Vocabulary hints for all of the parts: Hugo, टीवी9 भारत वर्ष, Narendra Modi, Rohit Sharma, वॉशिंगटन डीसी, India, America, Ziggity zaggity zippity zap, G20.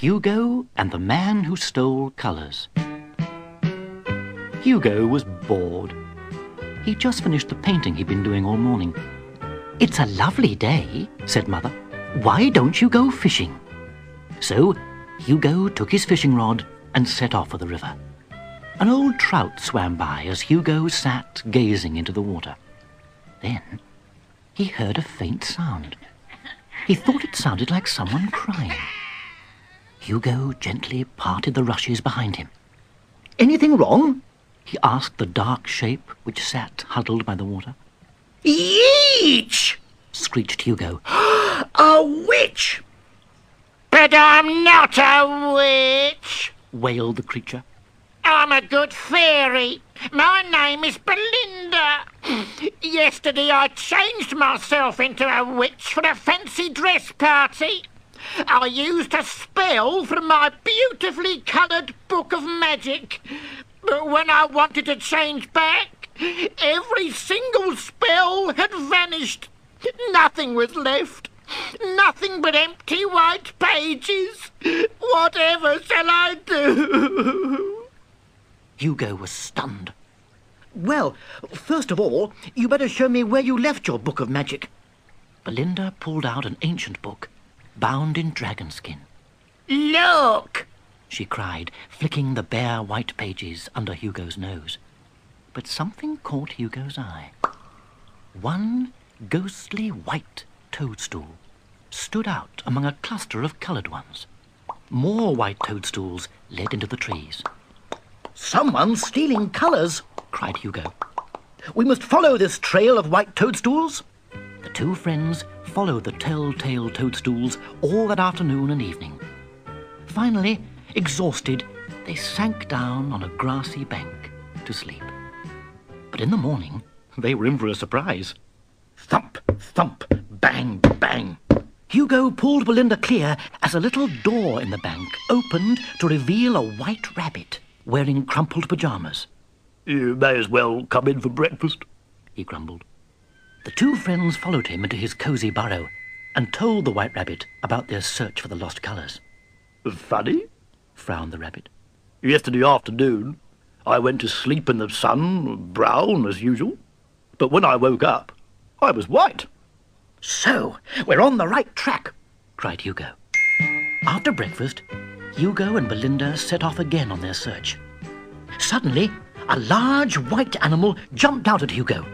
Hugo and the Man Who Stole Colours. Hugo was bored. He'd just finished the painting he'd been doing all morning. "It's a lovely day," said Mother. "Why don't you go fishing?" So Hugo took his fishing rod and set off for the river. An old trout swam by as Hugo sat gazing into the water. Then he heard a faint sound. He thought it sounded like someone crying. Hugo gently parted the rushes behind him. "Anything wrong?" he asked the dark shape which sat huddled by the water. "Yeech!" screeched Hugo. "A witch!" "But I'm not a witch!" wailed the creature. "I'm a good fairy. My name is Belinda. Yesterday I changed myself into a witch for a fancy dress party. I used a spell from my beautifully coloured book of magic. But when I wanted to change back, every single spell had vanished. Nothing was left. Nothing but empty white pages. Whatever shall I do?" Hugo was stunned. "Well, first of all, you better show me where you left your book of magic." Belinda pulled out an ancient book, bound in dragon skin. "Look!" she cried, flicking the bare white pages under Hugo's nose. But something caught Hugo's eye. One ghostly white toadstool stood out among a cluster of coloured ones. More white toadstools led into the trees. "Someone's stealing colours," cried Hugo. "We must follow this trail of white toadstools." The two friends followed the telltale toadstools all that afternoon and evening. Finally, exhausted, they sank down on a grassy bank to sleep. But in the morning, they were in for a surprise. Thump, thump, bang, bang. Hugo pulled Belinda clear as a little door in the bank opened to reveal a white rabbit wearing crumpled pyjamas. "You may as well come in for breakfast," he grumbled. The two friends followed him into his cosy burrow and told the white rabbit about their search for the lost colours. "Funny," frowned the rabbit. "Yesterday afternoon, I went to sleep in the sun, brown as usual. But when I woke up, I was white." "So, we're on the right track," cried Hugo. After breakfast, Hugo and Belinda set off again on their search. Suddenly, a large white animal jumped out at Hugo.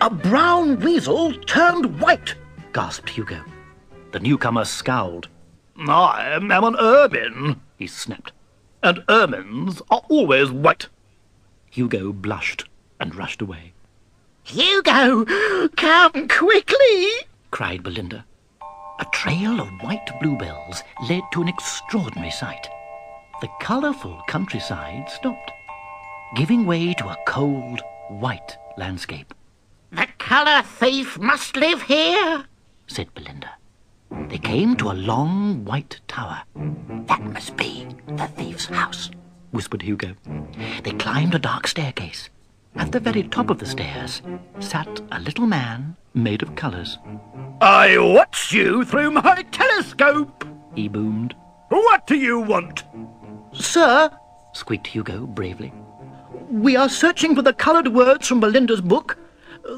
"A brown weasel turned white," gasped Hugo. The newcomer scowled. "I am an ermine," he snapped, "and ermines are always white." Hugo blushed and rushed away. "Hugo, come quickly!" cried Belinda. A trail of white bluebells led to an extraordinary sight. The colourful countryside stopped, giving way to a cold, white landscape. "The colour thief must live here," said Belinda. They came to a long white tower. "That must be the thief's house," whispered Hugo. They climbed a dark staircase. At the very top of the stairs sat a little man made of colours. "I watch you through my telescope," he boomed. "What do you want?" "Sir," squeaked Hugo bravely, "we are searching for the coloured words from Belinda's book,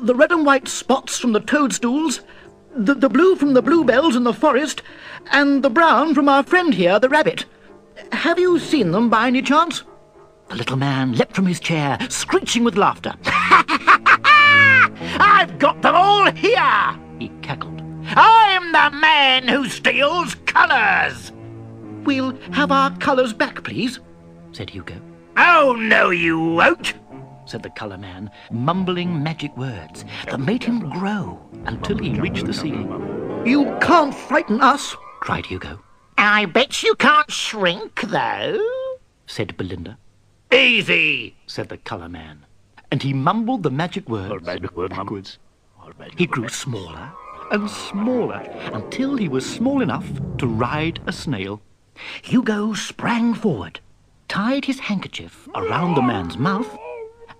the red and white spots from the toadstools, the blue from the bluebells in the forest, and the brown from our friend here, the rabbit. Have you seen them by any chance?" The little man leapt from his chair, screeching with laughter. "I've got them all here," he cackled. "I'm the man who steals colours." "We'll have our colours back, please," said Hugo. "Oh, no, you won't," said the colour man, mumbling magic words that made him grow until he reached the ceiling. "You can't frighten us," cried Hugo. "I bet you can't shrink, though," said Belinda. "Easy," said the colour man, and he mumbled the magic words backwards. He grew smaller and smaller until he was small enough to ride a snail. Hugo sprang forward, tied his handkerchief around the man's mouth,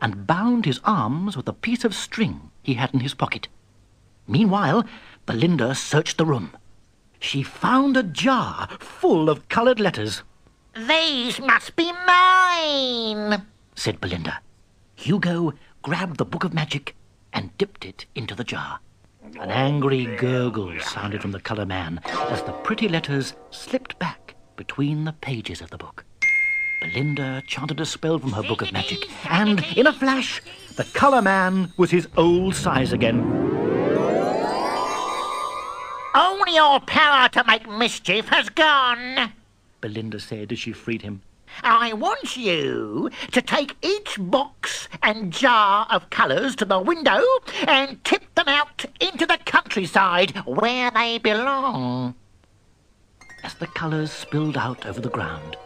and bound his arms with a piece of string he had in his pocket. Meanwhile, Belinda searched the room. she found a jar full of coloured letters. "These must be mine," said Belinda. Hugo grabbed the book of magic and dipped it into the jar. An angry gurgle sounded from the colour man as the pretty letters slipped back between the pages of the book. Belinda chanted a spell from her book of magic, and in a flash, the colour man was his old size again. "All your power to make mischief has gone," Belinda said as she freed him. "I want you to take each box and jar of colours to the window and tip them out into the countryside where they belong." As the colours spilled out over the ground,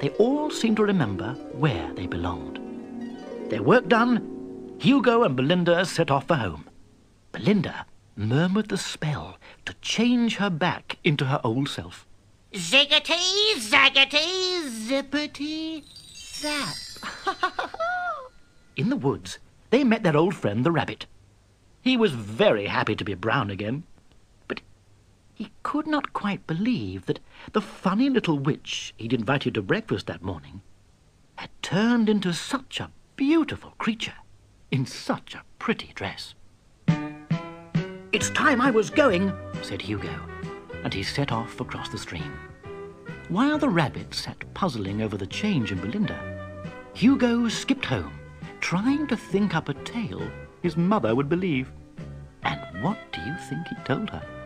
they all seemed to remember where they belonged. Their work done, Hugo and Belinda set off for home. Belinda murmured the spell to change her back into her old self. "Ziggity, zaggity, zippity, zap." In the woods, they met their old friend the rabbit. He was very happy to be brown again, but he could not quite believe that the funny little witch he'd invited to breakfast that morning had turned into such a beautiful creature in such a pretty dress. "It's time I was going," said Hugo, and he set off across the stream. While the rabbit sat puzzling over the change in Belinda, Hugo skipped home, trying to think up a tale his mother would believe. And what do you think he told her?